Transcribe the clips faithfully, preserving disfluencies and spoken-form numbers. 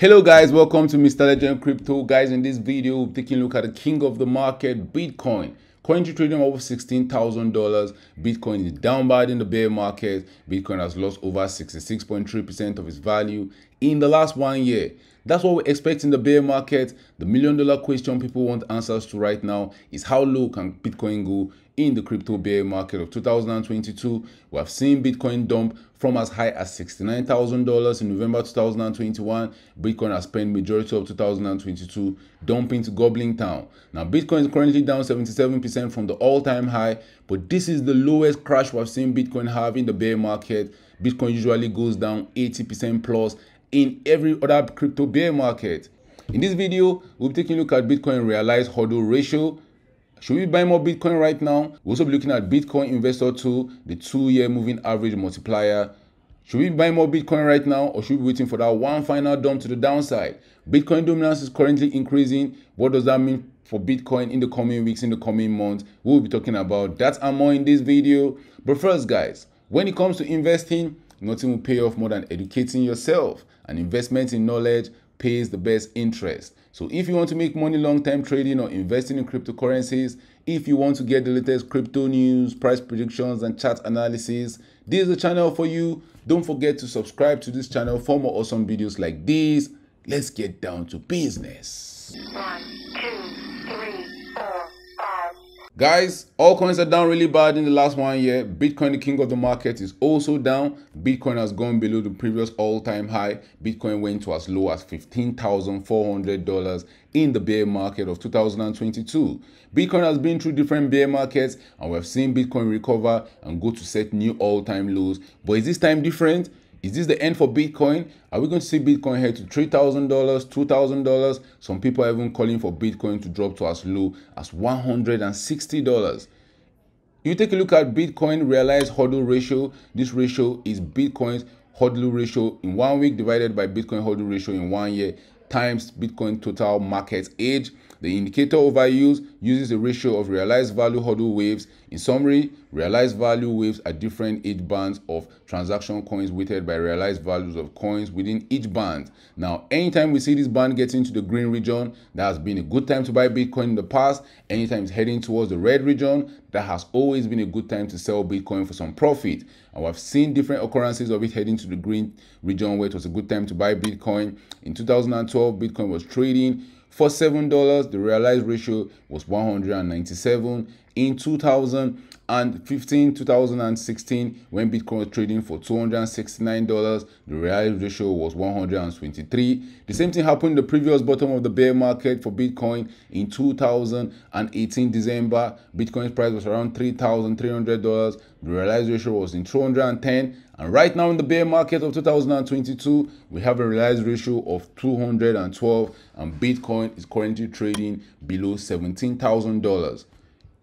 Hello guys, welcome to Mister Legend Crypto. Guys, in this video we're taking a look at the king of the market, Bitcoin. Currently trading over sixteen thousand dollars. Bitcoin is down bad in the bear market. Bitcoin has lost over sixty-six point three percent of its value in the last one year. That's what we expect in the bear market. The million dollar question people want answers to right now is how low can Bitcoin go in the crypto bear market of two thousand twenty-two. We have seen Bitcoin dump from as high as sixty-nine thousand dollars in November two thousand twenty-one. Bitcoin has spent majority of two thousand twenty-two dumping to gobbling town. Now Bitcoin is currently down seventy-seven percent from the all-time high, but this is the lowest crash we've seen Bitcoin have in the bear market. Bitcoin usually goes down eighty percent plus in every other crypto bear market. In this video, we'll be taking a look at Bitcoin realized H O D L ratio. Should we buy more Bitcoin right now? We'll also be looking at Bitcoin Investor two, the two-year moving average multiplier. Should we buy more Bitcoin right now, or should we be waiting for that one final dump to the downside? Bitcoin dominance is currently increasing. What does that mean for Bitcoin in the coming weeks, in the coming months? We'll be talking about that and more in this video. But first, guys, when it comes to investing, nothing will pay off more than educating yourself. An investment in knowledge pays the best interest. So if you want to make money long-term trading or investing in cryptocurrencies, if you want to get the latest crypto news, price predictions, and chart analysis, this is the channel for you. Don't forget to subscribe to this channel for more awesome videos like these. Let's get down to business. One, two, three, four, five. Guys, all coins are down really bad in the last one year. Bitcoin, the king of the market, is also down. Bitcoin has gone below the previous all-time high. Bitcoin went to as low as fifteen thousand four hundred dollars in the bear market of two thousand twenty-two. Bitcoin has been through different bear markets, and we have seen Bitcoin recover and go to set new all-time lows. But is this time different? Is this the end for Bitcoin? Are we going to see Bitcoin head to three thousand dollars, two thousand dollars? Some people are even calling for Bitcoin to drop to as low as one hundred sixty dollars. You take a look at Bitcoin realized H O D L ratio. This ratio is Bitcoin's H O D L ratio in one week divided by Bitcoin H O D L ratio in one year times Bitcoin total market age. The indicator overused uses a ratio of realized value H O D L waves. In summary, realized value waves are different age bands of transaction coins weighted by realized values of coins within each band. Now, anytime we see this band getting to the green region, that has been a good time to buy Bitcoin in the past. Anytime it's heading towards the red region, that has always been a good time to sell Bitcoin for some profit. And we've seen different occurrences of it heading to the green region where it was a good time to buy Bitcoin. In two thousand twelve, Bitcoin was trading for seven dollars. The realized ratio was one hundred ninety-seven. In two thousand fifteen, two thousand sixteen, when Bitcoin was trading for two hundred sixty-nine dollars, the realized ratio was one hundred twenty-three. The same thing happened in the previous bottom of the bear market for Bitcoin in two thousand eighteen December. Bitcoin's price was around three thousand three hundred dollars. The realized ratio was in two hundred ten. And right now in the bear market of two thousand twenty-two, we have a realized ratio of two hundred twelve, and Bitcoin is currently trading below seventeen thousand dollars.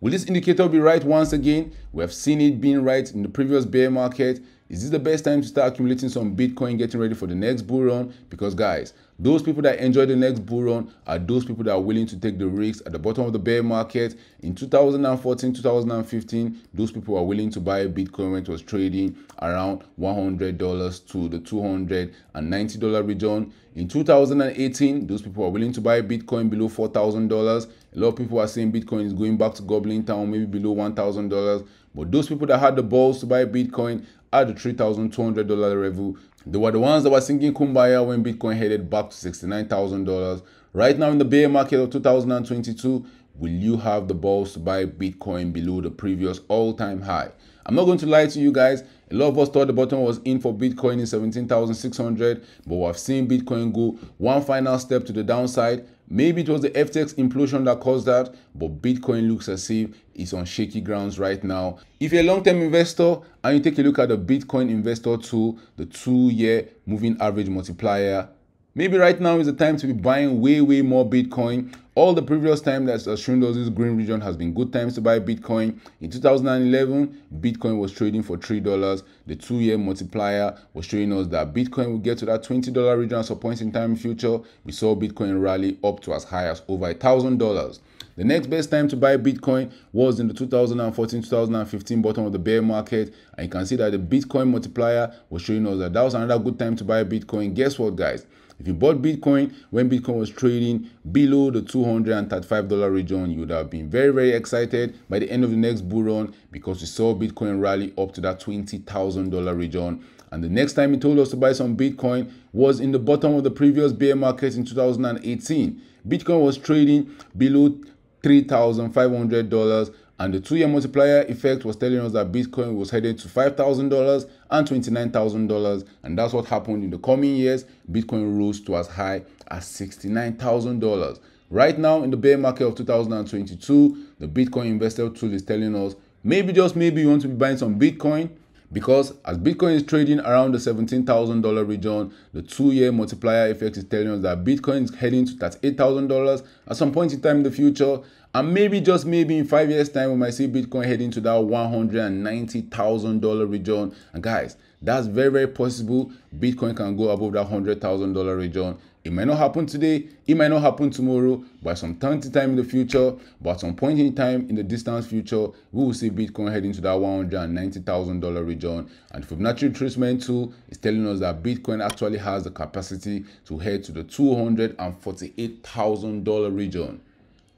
Will this indicator be right once again? We have seen it being right in the previous bear market. Is this the best time to start accumulating some Bitcoin, getting ready for the next bull run? Because guys, those people that enjoy the next bull run are those people that are willing to take the risks at the bottom of the bear market. In two thousand fourteen, two thousand fifteen, those people are willing to buy Bitcoin when it was trading around one hundred dollars to the two hundred ninety dollars region. In two thousand eighteen, those people are willing to buy Bitcoin below four thousand dollars. A lot of people are saying Bitcoin is going back to goblin town, maybe below one thousand dollars. But those people that had the balls to buy Bitcoin at the three thousand two hundred dollars level, they were the ones that were singing Kumbaya when Bitcoin headed back to sixty-nine thousand dollars. Right now in the bear market of two thousand twenty-two, will you have the balls to buy Bitcoin below the previous all-time high? I'm not going to lie to you guys. A lot of us thought the bottom was in for Bitcoin in seventeen thousand six hundred, but we've seen Bitcoin go one final step to the downside. Maybe it was the F T X implosion that caused that, but Bitcoin looks as if it's on shaky grounds right now. If you're a long-term investor and you take a look at the Bitcoin Investor two, the two-year moving average multiplier, maybe right now is the time to be buying way, way more Bitcoin. All the previous time that's shown us this green region has been good times to buy Bitcoin. In two thousand eleven, Bitcoin was trading for three dollars. The two-year multiplier was showing us that Bitcoin will get to that twenty dollar region at some point in time in future. We saw Bitcoin rally up to as high as over one thousand dollars. The next best time to buy Bitcoin was in the two thousand fourteen, two thousand fifteen bottom of the bear market. And you can see that the Bitcoin multiplier was showing us that that was another good time to buy Bitcoin. Guess what, guys? If you bought Bitcoin when Bitcoin was trading below the two hundred thirty-five dollar region, you would have been very, very excited by the end of the next bull run, because we saw Bitcoin rally up to that twenty thousand dollar region. And the next time he told us to buy some Bitcoin was in the bottom of the previous bear market in two thousand eighteen. Bitcoin was trading below three thousand five hundred dollars, and the two-year multiplier effect was telling us that Bitcoin was headed to five thousand dollars and twenty-nine thousand dollars, and that's what happened in the coming years. Bitcoin rose to as high as sixty-nine thousand dollars. Right now, in the bear market of two thousand twenty-two, the Bitcoin investor tool is telling us, maybe, just maybe, you want to be buying some Bitcoin, because as Bitcoin is trading around the seventeen thousand dollar region, the two-year multiplier effect is telling us that Bitcoin is heading to that eight thousand dollars at some point in time in the future. And maybe, just maybe, in five years' time, we might see Bitcoin heading to that one hundred ninety thousand dollar region. And guys, that's very, very possible. Bitcoin can go above that one hundred thousand dollar region. It might not happen today, it might not happen tomorrow, but some time in time in the future, but at some point in time in the distant future, we will see Bitcoin heading to that one hundred ninety thousand dollar region. And Fibonacci retracement tool is telling us that Bitcoin actually has the capacity to head to the two hundred forty-eight thousand dollar region.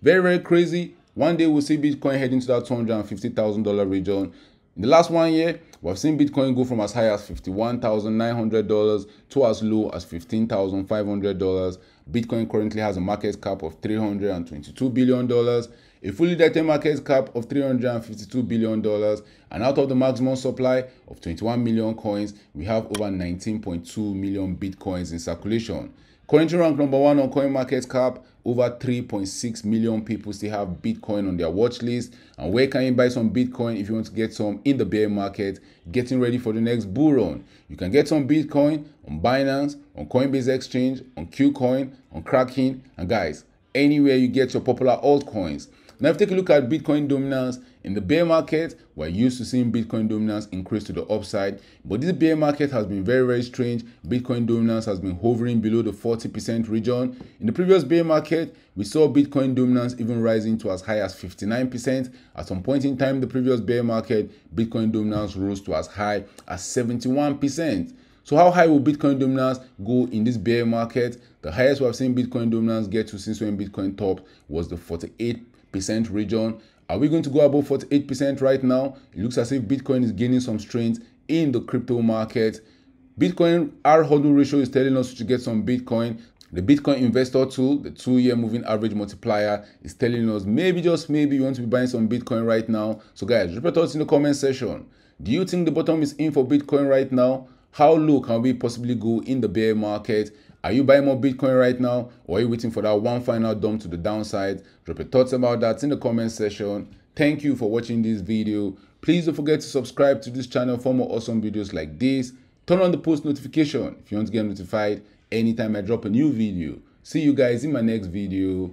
Very, very crazy. One day we'll see Bitcoin heading to that two hundred fifty thousand dollar region. In the last one year, we've seen Bitcoin go from as high as fifty-one thousand nine hundred dollars to as low as fifteen thousand five hundred dollars. Bitcoin currently has a market cap of three hundred twenty-two billion dollars, a fully diluted market cap of three hundred fifty-two billion dollars, and out of the maximum supply of twenty-one million coins, we have over nineteen point two million Bitcoins in circulation. Currently ranked number one on CoinMarketCap, over three point six million people still have Bitcoin on their watch list. And where can you buy some Bitcoin if you want to get some in the bear market, getting ready for the next bull run? You can get some Bitcoin on Binance, on Coinbase Exchange, on KuCoin, on Kraken, and guys, anywhere you get your popular altcoins. Now, if you take a look at Bitcoin dominance, in the bear market, we're used to seeing Bitcoin dominance increase to the upside, but this bear market has been very, very strange. Bitcoin dominance has been hovering below the forty percent region. In the previous bear market, we saw Bitcoin dominance even rising to as high as fifty-nine percent. At some point in time, the previous bear market, Bitcoin dominance rose to as high as seventy-one percent. So how high will Bitcoin dominance go in this bear market? The highest we have seen Bitcoin dominance get to since when Bitcoin topped was the forty-eight percent region. Are we going to go above forty-eight percent right now? It looks as if Bitcoin is gaining some strength in the crypto market. Bitcoin R H O D L ratio is telling us to get some Bitcoin. The Bitcoin investor tool, the two-year moving average multiplier, is telling us maybe, just maybe, you want to be buying some Bitcoin right now. So guys, drop your thoughts in the comment section. Do you think the bottom is in for Bitcoin right now? How low can we possibly go in the bear market? Are you buying more Bitcoin right now, or are you waiting for that one final dump to the downside? Drop your thoughts about that in the comment section. Thank you for watching this video. Please don't forget to subscribe to this channel for more awesome videos like this. Turn on the post notification if you want to get notified anytime I drop a new video. See you guys in my next video.